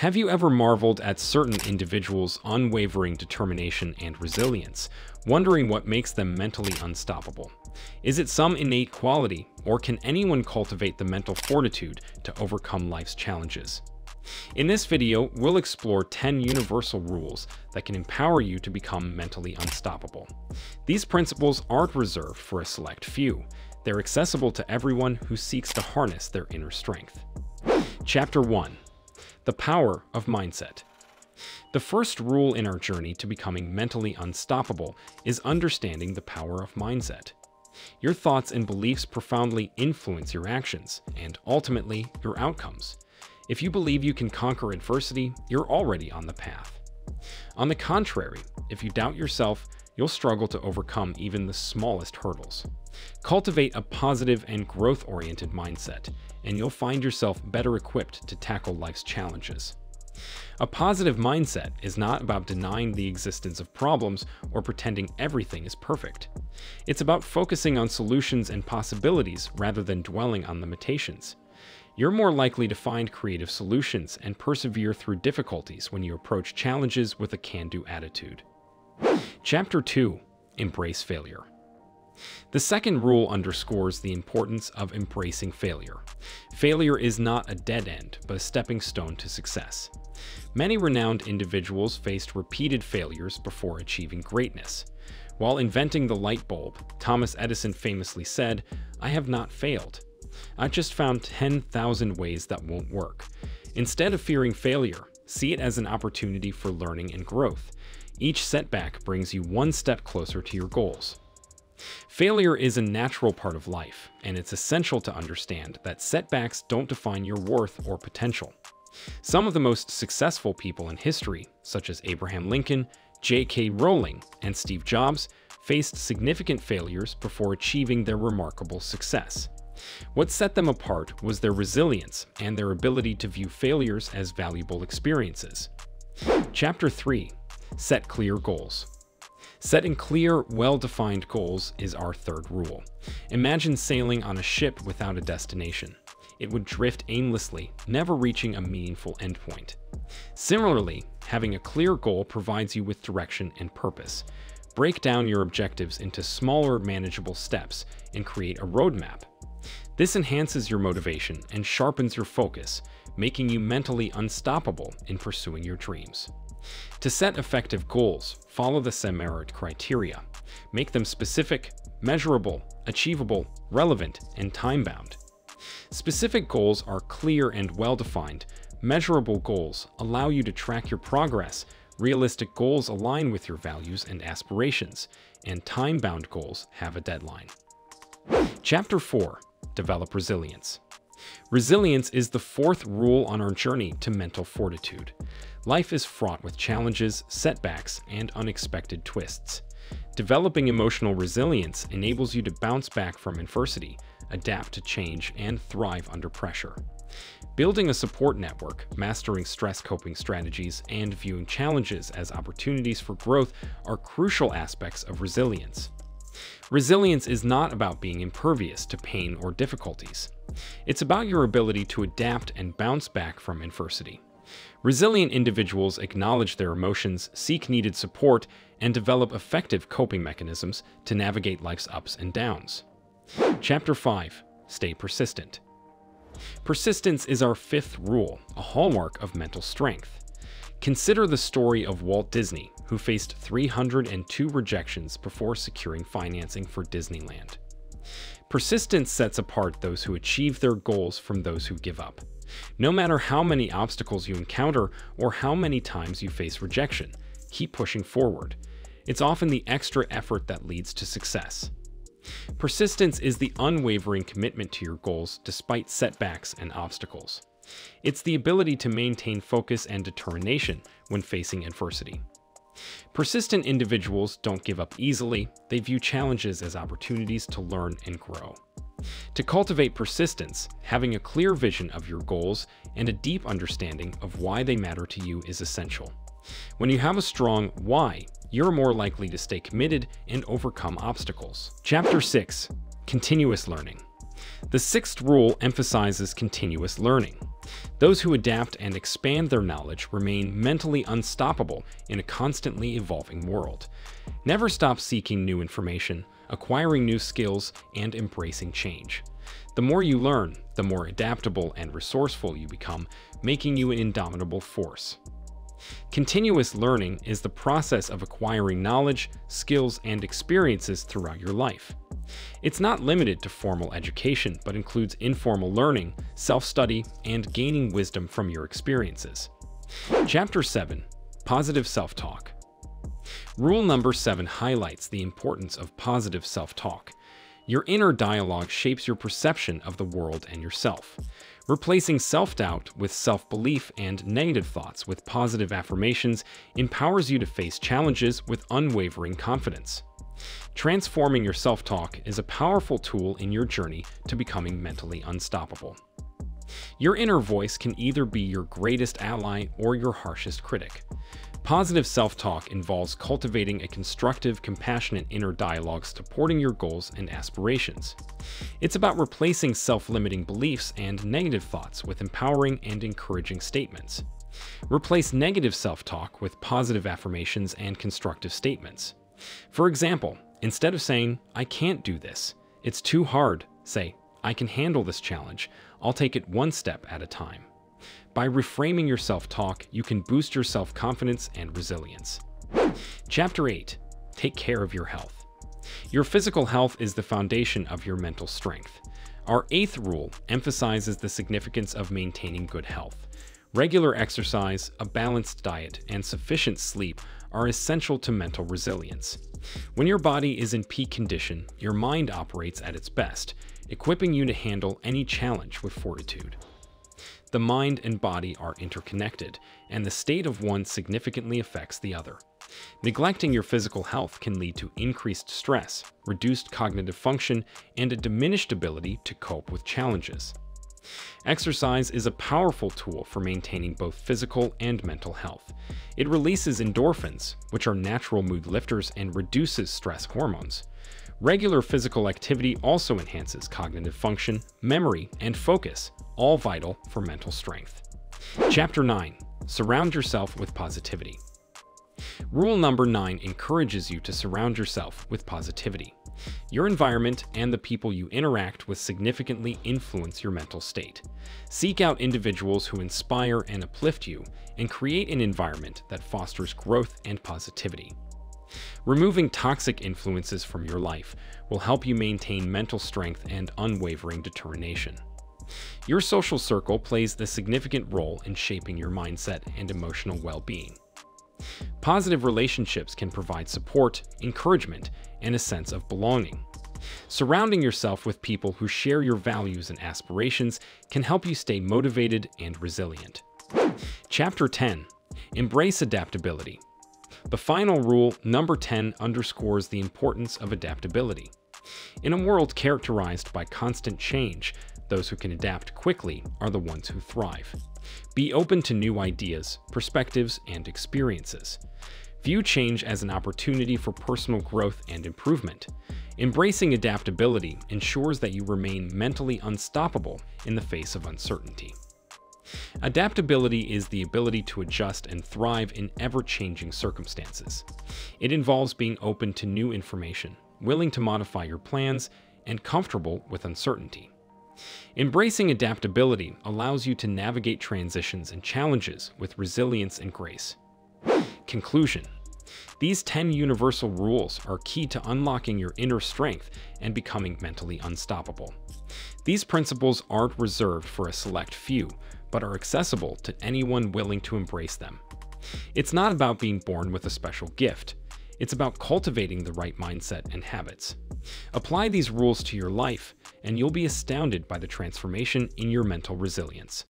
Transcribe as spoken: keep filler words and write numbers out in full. Have you ever marveled at certain individuals' unwavering determination and resilience, wondering what makes them mentally unstoppable? Is it some innate quality, or can anyone cultivate the mental fortitude to overcome life's challenges? In this video, we'll explore ten universal rules that can empower you to become mentally unstoppable. These principles aren't reserved for a select few. They're accessible to everyone who seeks to harness their inner strength. Chapter one. The Power of Mindset. The first rule in our journey to becoming mentally unstoppable is understanding the power of mindset. Your thoughts and beliefs profoundly influence your actions and, ultimately, your outcomes. If you believe you can conquer adversity, you're already on the path. On the contrary, if you doubt yourself, you'll struggle to overcome even the smallest hurdles. Cultivate a positive and growth-oriented mindset, and you'll find yourself better equipped to tackle life's challenges. A positive mindset is not about denying the existence of problems or pretending everything is perfect. It's about focusing on solutions and possibilities rather than dwelling on limitations. You're more likely to find creative solutions and persevere through difficulties when you approach challenges with a can-do attitude. Chapter two. Embrace Failure. The second rule underscores the importance of embracing failure. Failure is not a dead end, but a stepping stone to success. Many renowned individuals faced repeated failures before achieving greatness. While inventing the light bulb, Thomas Edison famously said, "I have not failed. I just found ten thousand ways that won't work." Instead of fearing failure, see it as an opportunity for learning and growth. Each setback brings you one step closer to your goals. Failure is a natural part of life, and it's essential to understand that setbacks don't define your worth or potential. Some of the most successful people in history, such as Abraham Lincoln, J K Rowling, and Steve Jobs, faced significant failures before achieving their remarkable success. What set them apart was their resilience and their ability to view failures as valuable experiences. Chapter three. Set Clear Goals. Setting clear, well-defined goals is our third rule. Imagine sailing on a ship without a destination. It would drift aimlessly, never reaching a meaningful endpoint. Similarly, having a clear goal provides you with direction and purpose. Break down your objectives into smaller, manageable steps and create a roadmap. This enhances your motivation and sharpens your focus, making you mentally unstoppable in pursuing your dreams. To set effective goals, follow the SMART criteria. Make them specific, measurable, achievable, relevant, and time-bound. Specific goals are clear and well-defined. Measurable goals allow you to track your progress. Realistic goals align with your values and aspirations, and time-bound goals have a deadline. Chapter four. Develop Resilience. Resilience is the fourth rule on our journey to mental fortitude. Life is fraught with challenges, setbacks, and unexpected twists. Developing emotional resilience enables you to bounce back from adversity, adapt to change, and thrive under pressure. Building a support network, mastering stress coping strategies, and viewing challenges as opportunities for growth are crucial aspects of resilience. Resilience is not about being impervious to pain or difficulties. It's about your ability to adapt and bounce back from adversity. Resilient individuals acknowledge their emotions, seek needed support, and develop effective coping mechanisms to navigate life's ups and downs. Chapter five. Stay Persistent. Persistence is our fifth rule, a hallmark of mental strength. Consider the story of Walt Disney, who faced three hundred and two rejections before securing financing for Disneyland. Persistence sets apart those who achieve their goals from those who give up. No matter how many obstacles you encounter or how many times you face rejection, keep pushing forward. It's often the extra effort that leads to success. Persistence is the unwavering commitment to your goals despite setbacks and obstacles. It's the ability to maintain focus and determination when facing adversity. Persistent individuals don't give up easily. They view challenges as opportunities to learn and grow. To cultivate persistence, having a clear vision of your goals and a deep understanding of why they matter to you is essential. When you have a strong why, you're more likely to stay committed and overcome obstacles. Chapter six. Continuous Learning. The sixth rule emphasizes continuous learning. Those who adapt and expand their knowledge remain mentally unstoppable in a constantly evolving world. Never stop seeking new information, acquiring new skills, and embracing change. The more you learn, the more adaptable and resourceful you become, making you an indomitable force. Continuous learning is the process of acquiring knowledge, skills, and experiences throughout your life. It's not limited to formal education, but includes informal learning, self-study, and gaining wisdom from your experiences. Chapter seven: Positive Self-Talk. Rule number seven highlights the importance of positive self-talk. Your inner dialogue shapes your perception of the world and yourself. Replacing self-doubt with self-belief and negative thoughts with positive affirmations empowers you to face challenges with unwavering confidence. Transforming your self-talk is a powerful tool in your journey to becoming mentally unstoppable. Your inner voice can either be your greatest ally or your harshest critic. Positive self-talk involves cultivating a constructive, compassionate inner dialogue supporting your goals and aspirations. It's about replacing self-limiting beliefs and negative thoughts with empowering and encouraging statements. Replace negative self-talk with positive affirmations and constructive statements. For example, instead of saying, "I can't do this, it's too hard," say, "I can handle this challenge, I'll take it one step at a time." By reframing your self-talk, you can boost your self-confidence and resilience. Chapter eight: Take care of your health. Your physical health is the foundation of your mental strength. Our eighth rule emphasizes the significance of maintaining good health. Regular exercise, a balanced diet, and sufficient sleep are essential to mental resilience. When your body is in peak condition, your mind operates at its best, equipping you to handle any challenge with fortitude. The mind and body are interconnected, and the state of one significantly affects the other. Neglecting your physical health can lead to increased stress, reduced cognitive function, and a diminished ability to cope with challenges. Exercise is a powerful tool for maintaining both physical and mental health. It releases endorphins, which are natural mood lifters, and reduces stress hormones. Regular physical activity also enhances cognitive function, memory, and focus, all vital for mental strength. Chapter nine: Surround yourself with positivity. Rule number nine encourages you to surround yourself with positivity. Your environment and the people you interact with significantly influence your mental state. Seek out individuals who inspire and uplift you, and create an environment that fosters growth and positivity. Removing toxic influences from your life will help you maintain mental strength and unwavering determination. Your social circle plays a significant role in shaping your mindset and emotional well-being. Positive relationships can provide support, encouragement, and a sense of belonging. Surrounding yourself with people who share your values and aspirations can help you stay motivated and resilient. Chapter ten: Embrace adaptability. The final rule, number ten, underscores the importance of adaptability. In a world characterized by constant change, those who can adapt quickly are the ones who thrive. Be open to new ideas, perspectives, and experiences. View change as an opportunity for personal growth and improvement. Embracing adaptability ensures that you remain mentally unstoppable in the face of uncertainty. Adaptability is the ability to adjust and thrive in ever-changing circumstances. It involves being open to new information, willing to modify your plans, and comfortable with uncertainty. Embracing adaptability allows you to navigate transitions and challenges with resilience and grace. Conclusion: These ten universal rules are key to unlocking your inner strength and becoming mentally unstoppable. These principles aren't reserved for a select few, but are accessible to anyone willing to embrace them. It's not about being born with a special gift. It's about cultivating the right mindset and habits. Apply these rules to your life, and you'll be astounded by the transformation in your mental resilience.